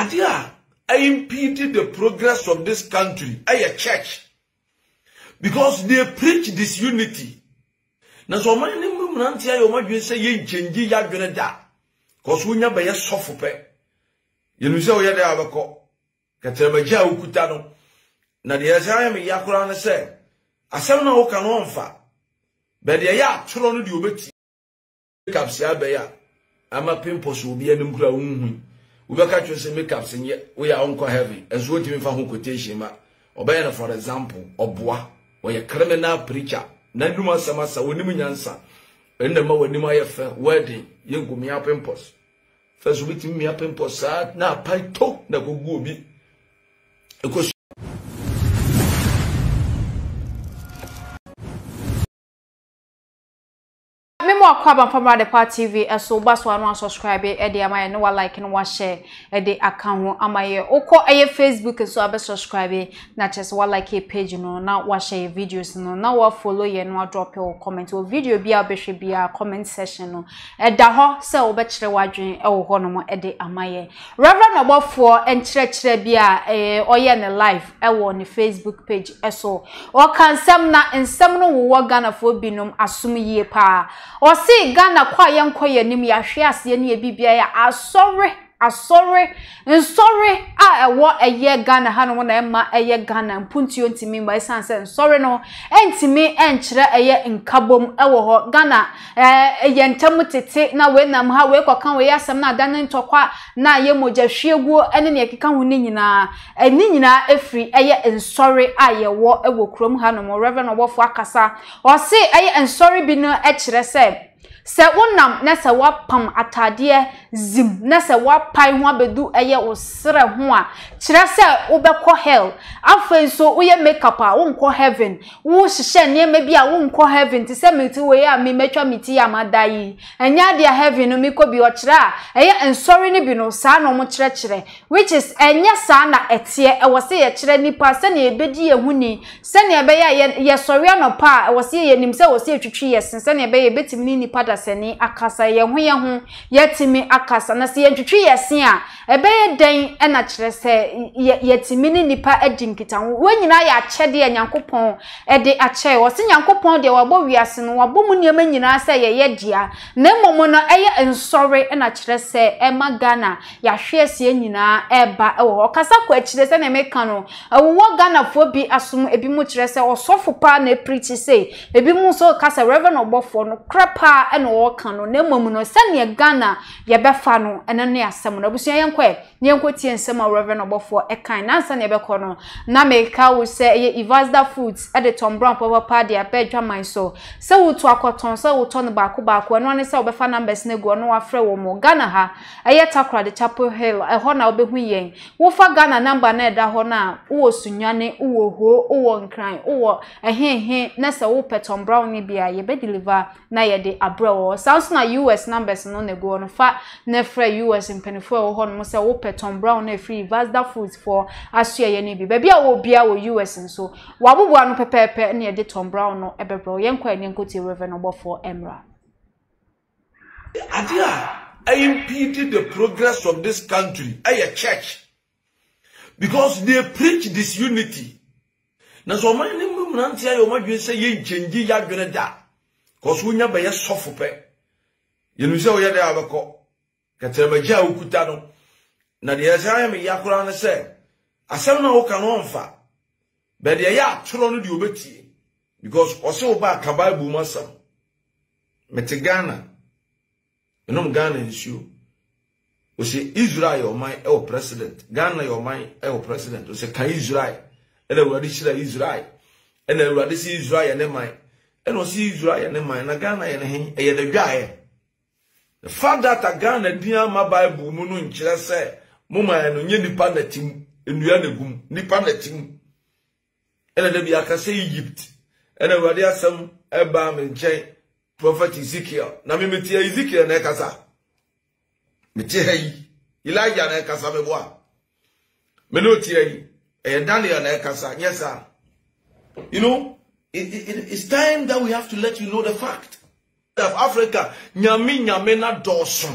Adia, I impeded the progress of this country, a church, because they preach disunity. Now, so many people say, "You change your agenda," because we never get suffer. You know, say we are there because Kateremajia ukutano. Na diyazaye me yakula na se. Asema na okano mfa. Bede ya tolo no di obeti. Makeups ya be ya. Ama pimples obi anim kura unhu. Ubeka twe se makeups nye we are unko heaven. Enso oti me fa ho quotation ma. Obaye na for example, oboa, we are criminal preacher. Na duma sama sa wonimu nyansa. Ende ma wonimu ayefa wedding, yegumi a pimples. First we timi a pimples at na pai tok na gogu obi. Because Kwaba from Adepa TV and so bas one subscribe Eddie Amaya no like and one share Eddie account Amaya Oko Aye Facebook and so I subscribe not just one like a page no now one share videos no now one follow you and one drop your comment or video be a bishop be a comment session no Edaho se obetre wadwin ewo hono mo Eddie Amaya Reverend Obofour and chere be a oye ne live ewo on the Facebook page eso or can some na and some no wagana for binum assume ye pa or see Ghana kwaya nkoye nim ya hwe ase ne bibia ya asore nsore a ewo eye Ghana hanu na ema eye Ghana mpunti ontimi mba sanse nsore no entimi enkyere eye nkabom ewo ho Ghana eye ntamu tete na we nam ha we kokan we asem na adan ntokwa na ye moja hweguo ene ne keka ho nyina nyina efri eye nsore a yewo ewo krom hanu Reverend Obofour akasa o se eye nsore bi no ekyere se se wonam na se wapam atade zim na se wapai ho abedu eye osere ho a kire se obekọ hell afen so uye makeup a wonko heaven wo hihye ne mebi a wonko heaven ti se miti we a me metwa miti ya madai enya dia heaven no mikobi o kire a eye ensori ne bi no saa no mo kire kire which is enya saa na etie e wo se ye kire nipa se ne ebedi ye huni se ne ebeya ye sori anopa e wo se ye nim se wo se twitwi ye sen se ne ebeya betim ni nipa da seni akasa ye ho yetimi akasa na se yentwitwi yesen a ebeye den e na kire se yetimi ni nipa edi nkitan wo nyina ya chede ya nyankopon e de ache wo se nyankopon de wabo wiase no wabo mu nyema nyina se ye yedia na momo no eye nsori e na kire se e magana ya hwease nyina eba e wo kasa kwa kire se na meka no wo Ghana fo bi asum ebi mu kire se osofu pa na preach se ebi mu so kasa Reverend Obofour no krapa eno okano na mamuno sane Ghana ye befa no eno ne asem no busu yenkwe nyenkoti ensem a Reverend Obofour e kan na sane ebekọ no na meka wo se e Ivasta Foods e de Tom Brown papa dia bedwa man so se wo to akoton se wo to no baako eno ne se obefa numbers ne go no afre wo mo Ghana ha eye takra de Chapel Hill e ho na obehu yen wo fa Ghana number na da ho na wo sunyane wo ho wo nkran wo ehenhen na se wo Tom Brown ni bia ye be deliver na ye de abroad sounds na US numbers no nego no fa na free US in penifo ho no se wo Tom Brown na free Vasta Foods for asua ye ni bi be bia wo bia wo US nso wa bubu anu pepepe na ye de Tom Brown no ebebro ye nkwa ni nkoti Reverend Obofour emra adia I impeded the progress of this country a church because they preach disunity na so man ni mu nantia ye madwe se ye change ya dwene da because we never get suffer pe. You know, say we are there abako. Kateremajia ukutano. Na diyazaye me yakula na se. Asema na okano mfa. Bede ya tolo no di obeti. Because ose oba akabai bu masam. Metegana. Enom Ghana issue. Ose Israel your mind el president. Ghana your mind el president. Ose ka Israel. Ele wadishira Israel. Ele wadisi Israel ne mind. Eno si Israel ne mind na Ghana ye ne hin e ye de dwae. The fact that a Ghana dian ma Bible mu no nkyere se mo man no nye nipa na tim enua na gum nipa na tim ele de bia ka se Egypt ele wade asem eba me nkyɛn prophet Ezekiel na me meti Ezekiel na kasa meti hayi Elijah na kasa me boa me no ti hayi e Daniel na kasa nyesa. You know it's time that we have to let you know the fact of Africa, nyame na doson.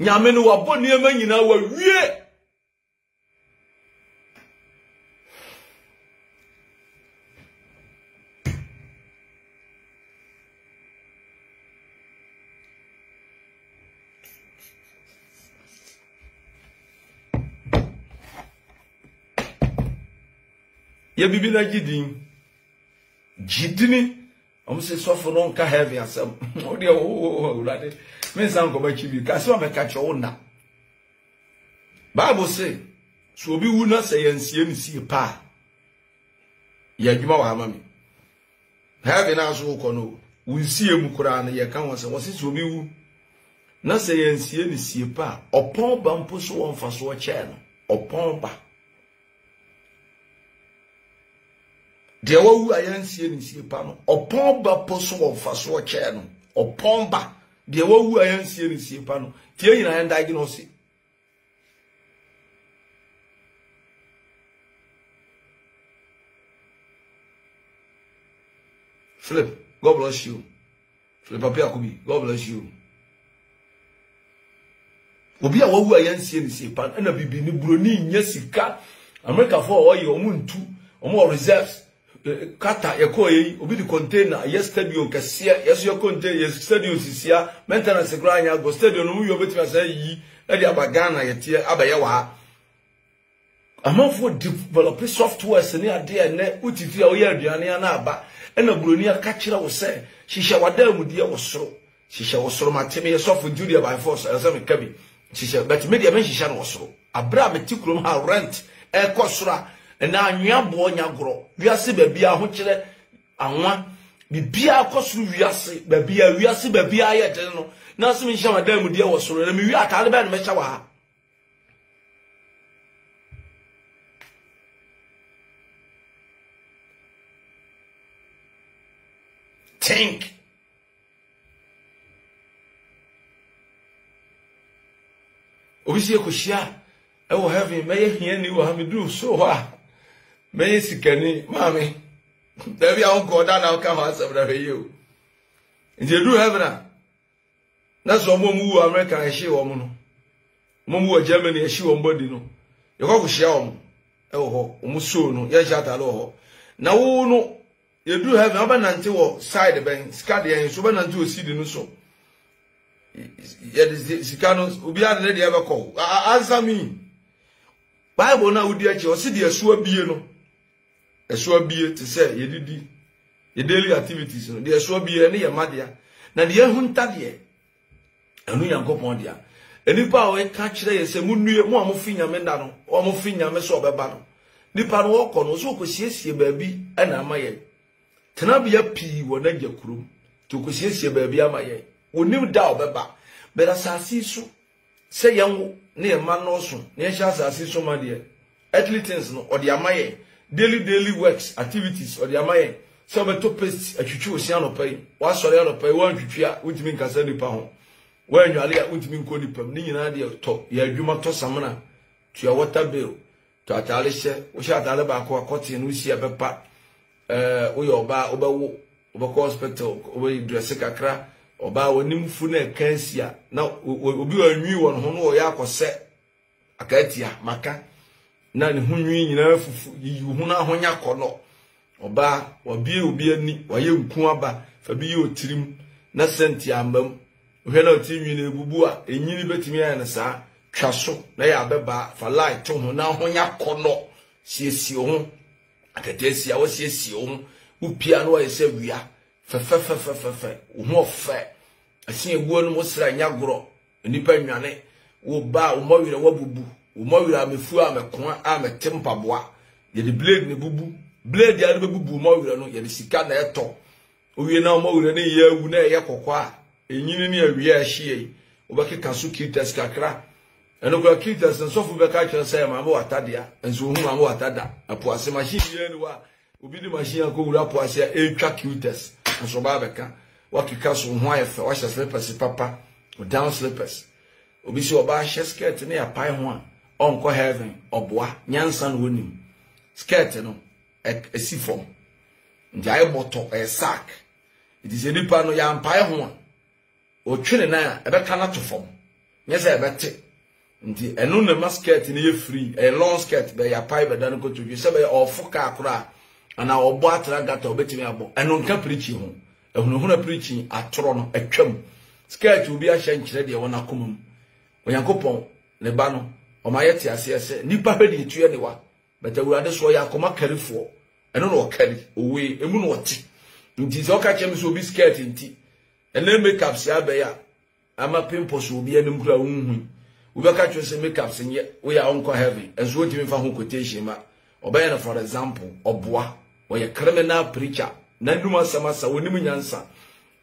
Nyame no wabɔ nyina wa wie. Ye bibi na jidin. Jidini. Omo se so for no nka heavy asem. O de o urade. Me san ko ba chibi. Ka se o be ka cho una. Bible say so obi wu na say nsie nsie pa. Ye adwuma wa ama me. Heavy na so ko no. Unsie mu kura na ye ka ho se wose so obi wu. Na say nsie nsie pa. Opon ba mpo so won fa so o che no. Opon ba de wo ayansie nsie pa no opon ba poso wo faso o che no opon ba de wo ayansie nsie pa no tie yin na ndagi no se Philip, God bless you. Philip papi akubi, God bless you. Obi a wo ayansie nsie pa na bibi ni broni nya sika America for wo ye omu ntu omu reserves Kata yekoye obi the container yesterday o kesia yes your container yesterday o sisia maintenance ground ya go stadium no you obeti say yi na di abagana yete abaye wa amafo develop software sene ade ene utifi o ye aduane ya na aba ena broni aka kire wo se hihye wada amudie wo soro hihye wo soro mateme ye software julia by force asa me kabi hihye but media men hihye na wo soro abra metikrom ha rent e kosora na anwabo nyagro wiase babia ho kire anwa bibia akosuru wiase babia ayede no na so minhama dan mu dia wosoro na mi wi atale ba na mecha wa think obisi ekoshia e wo heaven me hia ni wo ha me do so wa May sikani, mommy. There be our God and our cameras over you. And you do have that. That's what Momu America and she woman. Momu Germany and she woman. You go share them. Oh, Musuno, yes, at all. Now, no, you do have Abananto side bang, Scadia and Subananto Sidino. So, yet Sicanos will be a lady ever call. Answer me. Bible now, dear, you see the Suabiano. A swabie to say, you did the daily activities, the swabie and your madia. Now the Huntadier and we are Copondia. And if I catch there, say, Mundi, one more finger mendano, one more finger mesoba battle. The pan walk on also cossies your baby and amaye. Tenabia P were your crew to cossies your baby amaye. We knew doubt, Baba. But as I see so, say young near man also, near shas as I see so, my dear. Athletes or the amaye. Daily works, activities, or the amay. Some of the topics a chuchu oceano pay. One solar pay, one chuchia, which means Casani Pahom. When you are there, which means Codipum, Nina top, your human to Samana, to your water bill, to Atalice, which are Dalabaco, cotton, which you have a part, Oyoba, Oba, Oba Hospital, Oba Dressacra, Oba, Nimfune, Kensia. Now, we'll be a new one, Hono Yako set, Acatia, Maca. Nan hunyi nyina fufu yihuna honya kono oba wabie obi ani waye nku aba fa bi otirim na senti ambam ohwe na otinwi na ebubu a enyini betimi aye na saa twaso na ya beba fa light ho na honya kono siesie ho akatesi awo siesie ho upia no aye se wia fe ho fe asin eguo no mosra nya goro nipa nwane wo ba wo mawire wo bubu Umawira mefua amekwa ametempaboa ye de blade ne bubu blade ya de bubu umawira no ye de sika na eto owie na umawira ne ye awu na ye kokwa enyini ne awie ahie obake kaso kitas kakra enokwa kitas nsofu beka kire say ma bo atadea enso hu ma bo atada apuase machine ye ne wa obi de machine akowura apuase etwa kitas enso ba beka wakika so ho ayefa wa hye slippers papa o down slippers obi si oba hye skirt ne ya pai ho Onko heaven oboa nyansan wonim skirt no e si form njae boto e sack it is enipa no ya mpae ho o twene na e be kana to form nyese e bete ndi enu na masket ne ye free e long skirt be ya pai be dan ko to bi se be ofuka akura ana obo atra gata obetimi abo enu nka preaching ho ehunu huna preaching atoro no atwam skirt obi a hye nkire de wona komum oyankopon ne ba no Omayeti asese nipa pedi tuye ni wa bete urade so ya koma karifo and no carry away, a moonwatch. Tis all catching so be scared in tea. And then make up, Siabaya. I'm a pimpos will be an umbrella wound. We will catch us and make ups, and yet we are uncle heavy, and so to me for whom quotation, or banner for example, or bois, or a criminal preacher. Nanuma Samasa, Winniman answer,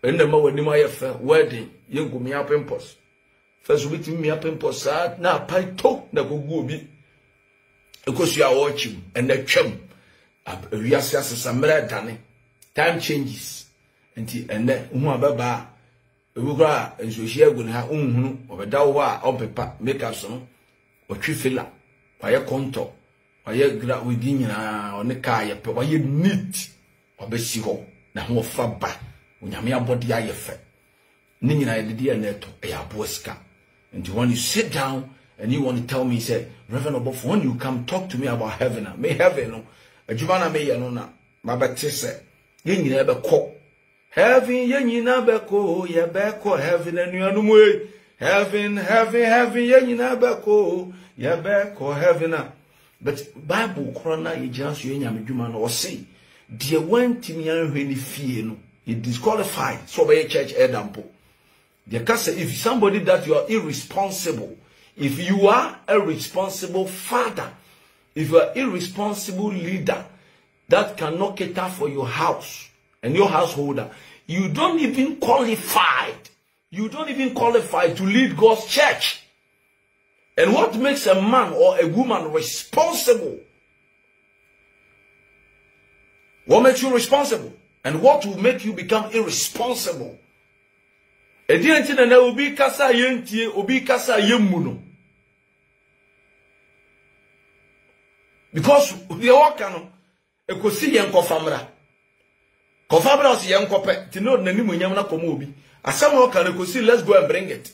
and the more Nimaya fair wedding, you go me up pimpos. First, we me up pimpos, sir, now pie talk, na go gooby. Because you are watching, and the chum, we are some danny. Time changes, and then Umababa, Ugra, and so she will have or a dawa, or paper, make up some, or trifilla, or a contour, or a grab within or a kaya, or a neat, or besiho, na more fabba, when your mere body I effect. Nina idea netto, a boska. And when you sit down and you want to tell me, say, Reverend Obofour, when you come talk to me about heaven, may heaven, a Giovanna may yanona, my baptist. Yen never call. Heaven, yen never call, ye beko heaven and you are heaven, heaven, heaven, yen never call, ye beko heaven. But Bible corona, you just you and human or say, dear one Timian really fear, it disqualified, so by a church example. The case if somebody that you are irresponsible, if you are a responsible father, if you are irresponsible leader, that cannot cater for your house and your householder. You don't even qualify. You don't even qualify to lead God's church. And what makes a man or a woman responsible? What makes you responsible? And what will make you become irresponsible? Because we all cannot. Ekosi yenko famra. Kofabra o si yenko pe. Tino nani mu nyamna komo obi. Asama o kan ekosi let's go and bring it.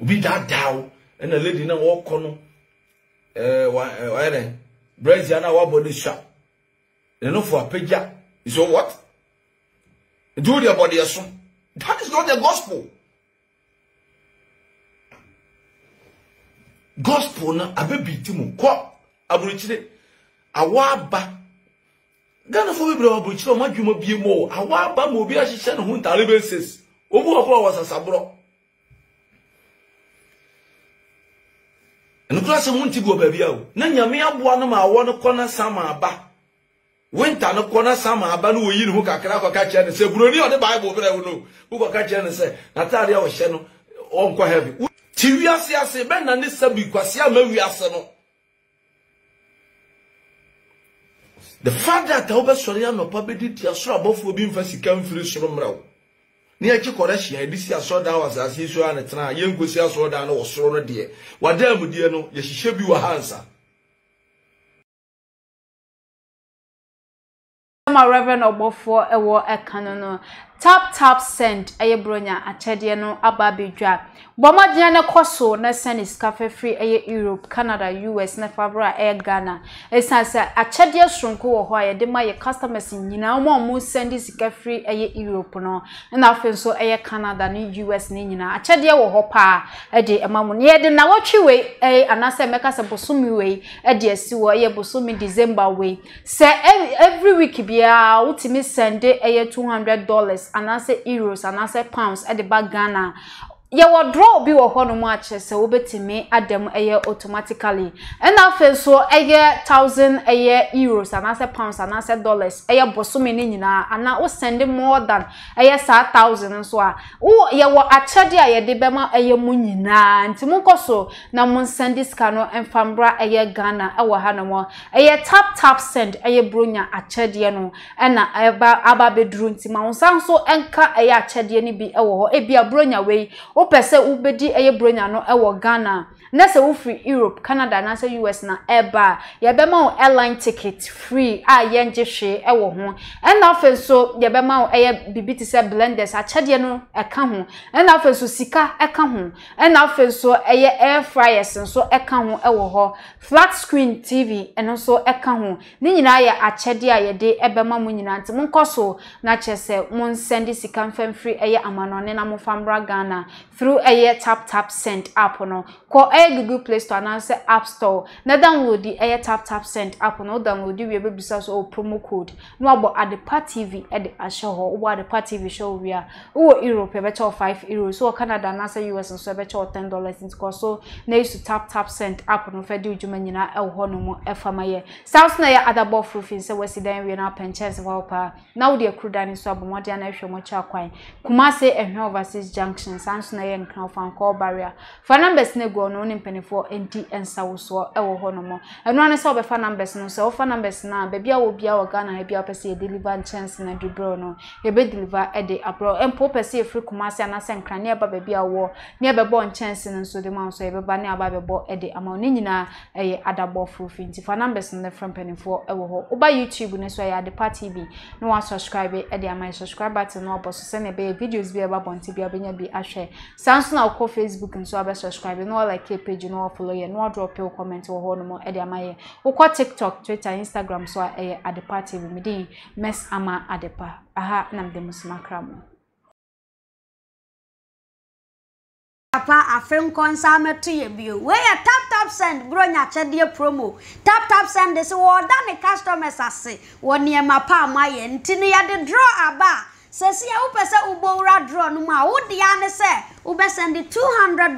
Obi da daw and a lady na wo kono why then? Brazil na wa body shop. They no for apeja. So what? Do your body aso. That is not the gospel. Gospel na abebi timu ko aburichire awaba Ghana for Bible aburichire o madwuma bie mo awaba mo bi ahihye ne ho ntalebenses obu okwa wasasabro enukura se munti go ba bia o na nyame aboa no ma awo no kona sama aba winter no kona sama aba no oyi ne ho kakra kwaka kye ne se buroni o de Bible bere wo no wo kwaka kye ne se natare a wo hye no o nkwa heavy Tiwiasia se ben na ne sabi kwasia ma wiase no. The fact that oba sori anopa be di ti asoro abofo bi mfa sika mfiri soro mrawo. Ne achi correction e di si asoro da wasase so an tena ye nkosi asoro da no osoro no de. Wadam die no ye hihye bi wa hansa. My Reverend Obofour ewo ekanono tap tap send eye bronya achede no ababedwa bomodje ne koso na send is cafe free eye Europe Canada US na fabra e Ghana esanse achede sronko wo ho aye de ma ye customers nyina mo mo send sika free eye Europe no na afenso eye Canada ni US ni nyina achede wo ho pa e de emamu ne ye de na wotwi we e anase meka se bosumi we e de asi wo ye bosumi December we se every week bia utimi send eye $200 and I say euros and I say pounds at the back Ghana. Ye wo draw bi wo ho no ma che se wo betime adam eye automatically and afen so eye 1000 eye euros and I say pounds and I say dollars eye bosome ni nyina ana wo send more than eye 1000 so a wo ye wo achede a ye de bema eye mu nyina ntimu koso na mun send this kanu enfambra eye Ghana ewo ha no mo eye tap tap send eye bronya achede no na aba bedru ntima wo sanso enka eye achede ni bi ewo ho e bia bronya we Opese ubedi eye bronya no ewo Ghana na se wo free Europe Canada na se US na eba ye be ma airline ticket free a ye nje hwe ewo ho en na afen so ye be ma eye bibiti se blenders achede no eka ho en na afen so sika eka ho en na afen so eye air fryers nso eka ho ewo ho flat screen TV eno so eka ho ni nyina ye achede a ye de ebe ma mu nyina nti monkoso na chese mon send sika mfem free eye amanone na mo famra Ghana through a Tap Tap Send app no. Ko a Google Play Store announce App Store. Na download the a Tap Tap Send app no. Download the web business or promo code. No abo Adepa TV at the show or Adepa TV show we are. Oh Europe better €5. So Canada announce US and so better $10 in cost. So na use Tap Tap Send app no. Fedu jumanina el honomo efamaye. Sounds na ya Adaba Froofin se wesi den we na penchance of our now the crew dining so abo modi na ehwe mo cha kwan. Kumase ehwe overseas junction. Sounds na and call barrier for numbers nego no in penny for NT and South or Honomo. And one is over for numbers no so for numbers now, baby. I will be our gun. I be up as a deliver chance in a debrono. A bed deliver a day abroad and pop a sea free commerce and a sancra nearby baby. I war nearby born chance and so the mouse ever banner about the ball a day among Nina a Adaba Froofin. For numbers in the front penny for a war or by YouTube and so I had the party be no one subscribe a day. My subscribe button or boss send a baby videos be about Bonti be a baby. I share. Samson I'll call Facebook and so I'll be subscribing no like a page, no follow you, no drop your comment or hold no more at my call TikTok, Twitter, Instagram, so I at the party with me. Mess Ama Adepa. Aha, nam de Musma Kramo. Papa, a film consumer to you. Where Tap Tap Send, Bronya Chedia promo. Tap Tap Send is all done. The customers are say, one near my pa, my and Tini had the draw a bar. Says, yeah, Upesa Ubora draw no ma, would Diana say, Ube send the $200,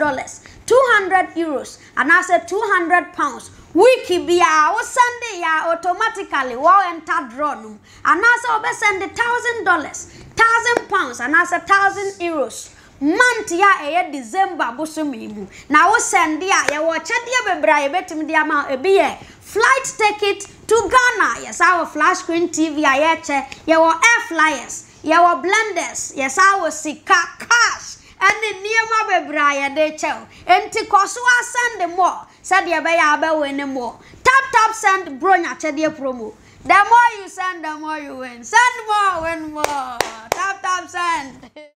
€200, and I said £200. Wiki be our Sunday ya automatically wow and tap draw no. And I said, Ube send the $1,000, £1,000, and I said €1,000. Month ya a December busumibu. Now send ya, ya watch a dear bebra, betim diamond a beer. Flight ticket to Ghana, yes, our flash screen TV, I eche, ya were air flyers. Yawa blenders, yes, I was sick cash, and the near my bebrayer they tell, and Tikosua send them more, said your bayabe win them more. Tap Tap Send Bronya Chedia promo. The more you send, the more you win. Send more, win more. Tap Tap Send.